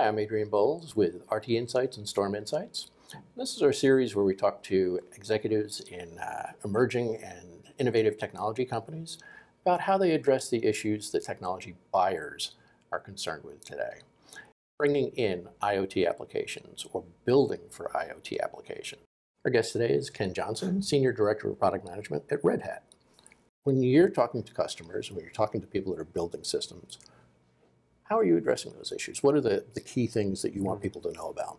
Hi, I'm Adrian Bowles with RT Insights and Storm Insights. This is our series where we talk to executives in emerging and innovative technology companies about how they address the issues that technology buyers are concerned with today. Bringing in IoT applications or building for IoT applications. Our guest today is Ken Johnson, Senior Director of Product Management at Red Hat. When you're talking to customers, when you're talking to people that are building systems, how are you addressing those issues? What are the key things that you want people to know about?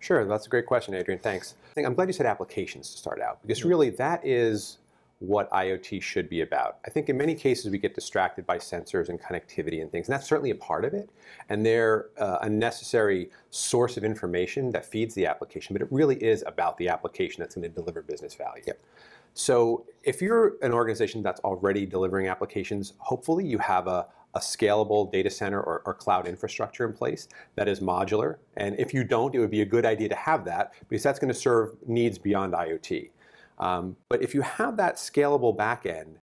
Sure, that's a great question, Adrian. Thanks. I'm glad you said applications to start out, because really that is what IoT should be about. I think in many cases we get distracted by sensors and connectivity and things, and that's certainly a part of it. And they're a necessary source of information that feeds the application, but it really is about the application that's going to deliver business value. Yep. So if you're an organization that's already delivering applications, hopefully you have a scalable data center or cloud infrastructure in place that is modular. And if you don't, it would be a good idea to have that, because that's going to serve needs beyond IoT. But if you have that scalable backend,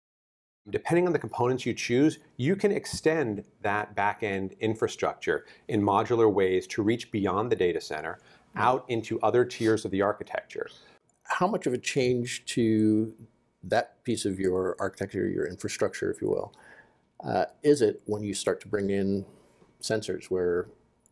depending on the components you choose, you can extend that backend infrastructure in modular ways to reach beyond the data center out into other tiers of the architecture. How much of a change to that piece of your architecture, your infrastructure, if you will, is it when you start to bring in sensors where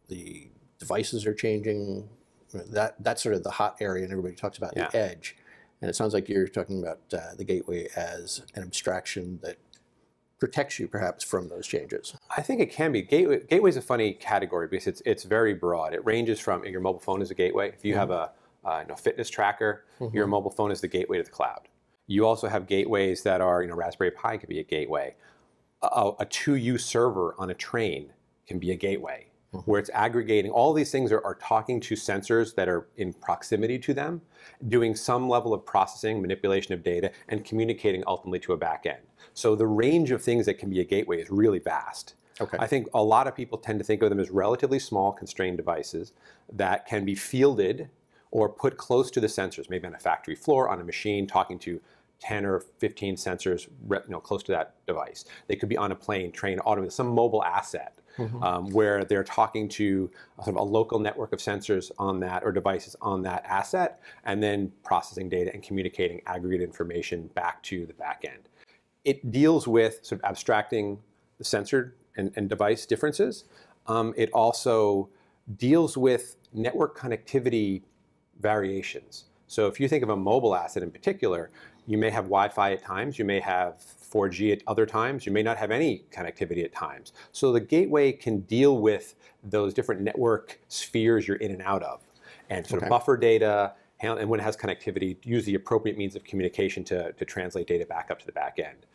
the devices are changing? That's sort of the hot area, and everybody talks about the edge. And it sounds like you're talking about the gateway as an abstraction that protects you perhaps from those changes. I think it can be. Gateway is a funny category because it's very broad. It ranges from your mobile phone is a gateway. If you have a fitness tracker, your mobile phone is the gateway to the cloud. You also have gateways that are, Raspberry Pi could be a gateway. A 2U server on a train can be a gateway, where it's aggregating. All these things are talking to sensors that are in proximity to them, doing some level of processing, manipulation of data, and communicating ultimately to a back end. So the range of things that can be a gateway is really vast. Okay. I think a lot of people tend to think of them as relatively small, constrained devices that can be fielded or put close to the sensors, maybe on a factory floor, on a machine, talking to 10 or 15 sensors close to that device. They could be on a plane, train, automobile, some mobile asset where they're talking to sort of a local network of sensors on that or devices on that asset, and then processing data and communicating aggregate information back to the back end. It deals with sort of abstracting the sensor and device differences. It also deals with network connectivity variations. So if you think of a mobile asset in particular, you may have Wi-Fi at times, you may have 4G at other times, you may not have any connectivity at times. So the gateway can deal with those different network spheres you're in and out of, and sort of buffer data, and when it has connectivity, use the appropriate means of communication to translate data back up to the back end.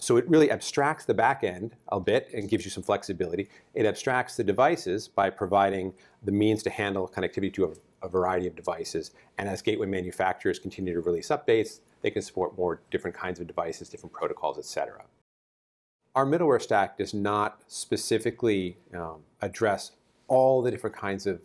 So it really abstracts the back end a bit and gives you some flexibility. It abstracts the devices by providing the means to handle connectivity to a variety of devices. And as gateway manufacturers continue to release updates, they can support more different kinds of devices, different protocols, et cetera. Our middleware stack does not specifically address all the different kinds of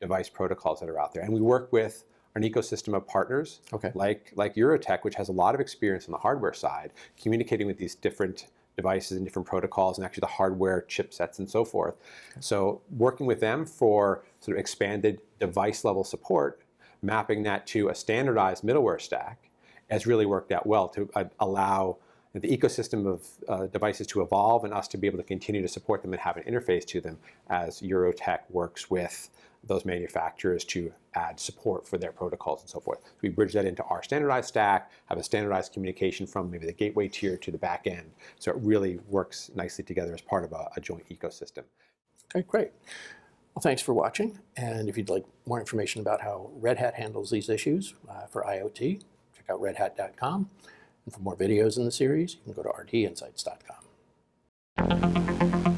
device protocols that are out there. And we work with an ecosystem of partners like Eurotech, which has a lot of experience on the hardware side, communicating with these different devices and different protocols, and actually the hardware chipsets and so forth. So working with them for sort of expanded device level support, mapping that to a standardized middleware stack, has really worked out well to allow the ecosystem of devices to evolve and us to be able to continue to support them and have an interface to them as Eurotech works with those manufacturers to add support for their protocols and so forth. So we bridge that into our standardized stack, have a standardized communication from maybe the gateway tier to the back end. So it really works nicely together as part of a joint ecosystem. Okay, great. Well, thanks for watching. And if you'd like more information about how Red Hat handles these issues for IoT, check out redhat.com, and for more videos in the series, you can go to rtinsights.com.